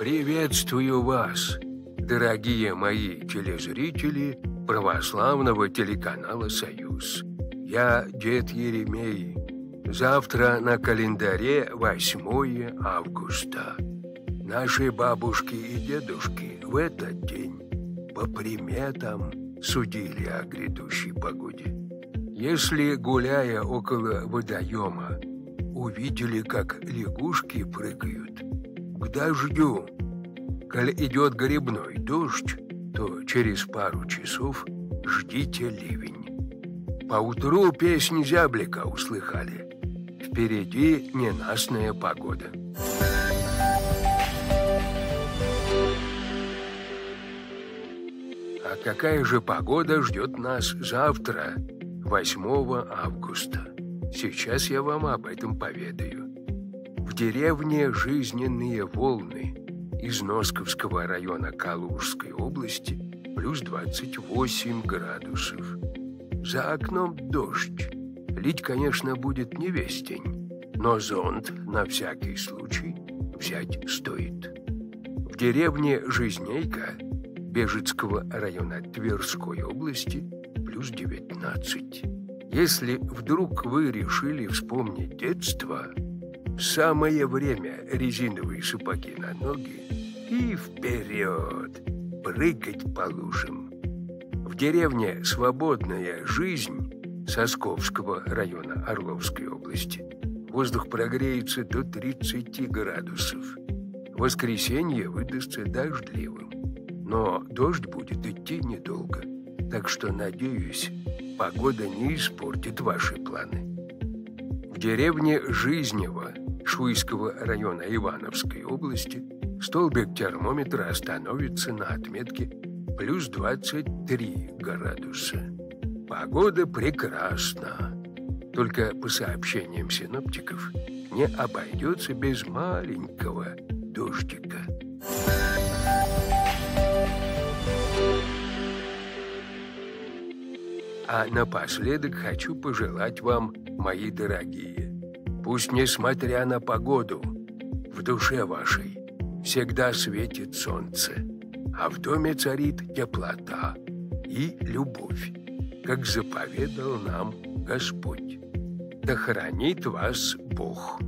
Приветствую вас, дорогие мои телезрители православного телеканала «Союз». Я дед Еремей. Завтра на календаре 8 августа. Наши бабушки и дедушки в этот день по приметам судили о грядущей погоде. Если, гуляя около водоема, увидели, как лягушки прыгают к дождю, коль идет грибной дождь, то через пару часов ждите ливень. Поутру песнь зяблика услыхали. Впереди ненастная погода. А какая же погода ждет нас завтра, 8 августа? Сейчас я вам об этом поведаю. В деревне Жизненные Волны из Носковского района Калужской области плюс 28 градусов. За окном дождь. Лить, конечно, будет не весь день, но зонт на всякий случай взять стоит. В деревне Жизнейка Бежицкого района Тверской области плюс 19. Если вдруг вы решили вспомнить детство, самое время резиновые сапоги на ноги и вперед прыгать по лужам. В деревне Свободная Жизнь Сосковского района Орловской области воздух прогреется до 30 градусов. Воскресенье выдастся дождливым, но дождь будет идти недолго, так что, надеюсь, погода не испортит ваши планы. В деревне Жизнево Шуйского района Ивановской области столбик термометра остановится на отметке плюс 23 градуса. Погода прекрасна, только по сообщениям синоптиков не обойдется без маленького дождика. А напоследок хочу пожелать вам, мои дорогие, пусть, несмотря на погоду, в душе вашей всегда светит солнце, а в доме царит теплота и любовь, как заповедал нам Господь. Да хранит вас Бог!